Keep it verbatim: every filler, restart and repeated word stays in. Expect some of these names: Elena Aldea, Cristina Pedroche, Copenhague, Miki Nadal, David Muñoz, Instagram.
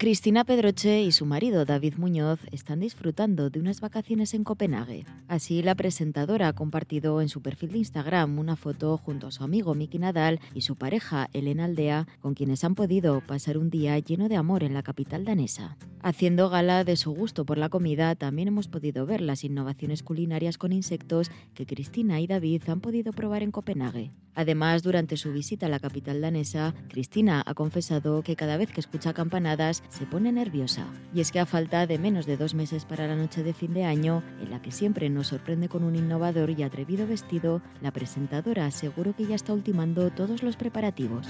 Cristina Pedroche y su marido David Muñoz están disfrutando de unas vacaciones en Copenhague. Así, la presentadora ha compartido en su perfil de Instagram una foto junto a su amigo Miki Nadal y su pareja Elena Aldea, con quienes han podido pasar un día lleno de amor en la capital danesa. Haciendo gala de su gusto por la comida, también hemos podido ver las innovaciones culinarias con insectos que Cristina y David han podido probar en Copenhague. Además, durante su visita a la capital danesa, Cristina ha confesado que cada vez que escucha campanadas se pone nerviosa. Y es que a falta de menos de dos meses para la noche de fin de año, en la que siempre nos sorprende con un innovador y atrevido vestido, la presentadora aseguró que ya está ultimando todos los preparativos.